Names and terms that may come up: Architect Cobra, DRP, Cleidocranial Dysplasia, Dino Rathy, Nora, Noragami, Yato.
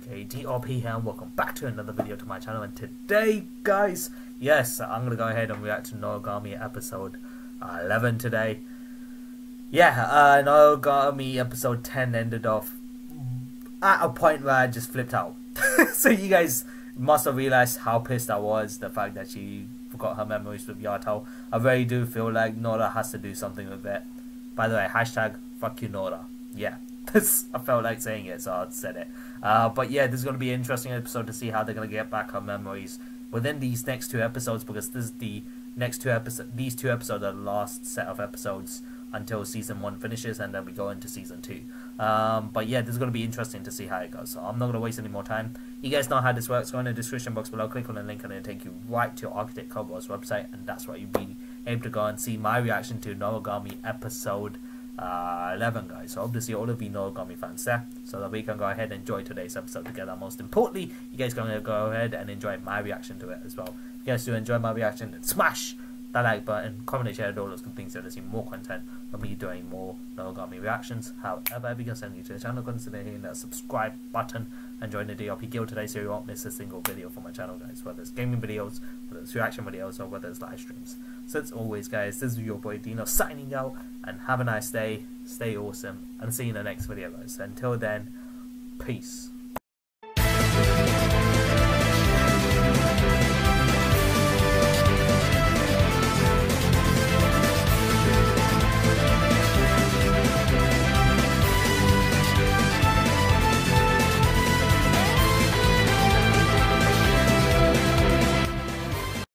aka DRP here, and welcome back to another video to my channel. And today, guys, yes, I'm gonna go ahead and react to Noragami episode 11 today. Yeah, Noragami episode 10 ended off at a point where I just flipped out. So you guys must have realized how pissed I was, the fact that she forgot her memories with Yato. I really do feel like Nora has to do something with it. By the way, hashtag fuck you Nora. Yeah, I felt like saying it, so I said it. But yeah, this is going to be an interesting episode to see how they're going to get back her memories within these next two episodes, because this is the next two episodes. These two episodes are the last set of episodes until season 1 finishes, and then we go into season 2. But yeah, this is going to be interesting to see how it goes. So I'm not going to waste any more time. You guys know how this works. Go in the description box below, click on the link, and it'll take you right to Architect Cobra's website, and that's where you'll be able to go and see my reaction to Noragami episode 11, guys. So I hope to see all of you Noragami fans there, so that we can go ahead and enjoy today's episode together. Most importantly, you guys are going to go ahead and enjoy my reaction to it as well. If you guys do enjoy my reaction, then smash that like button, comment and share, all those good things, so to see more content of me doing more Noragami reactions. However, if you guys are new to the channel, consider hitting that subscribe button and join the DRP guild today, so you won't miss a single video from my channel, guys, whether it's gaming videos, whether it's reaction videos, or whether it's live streams. So as always, guys, this is your boy Dino signing out, and have a nice day, stay awesome, and see you in the next video, guys. Until then, peace.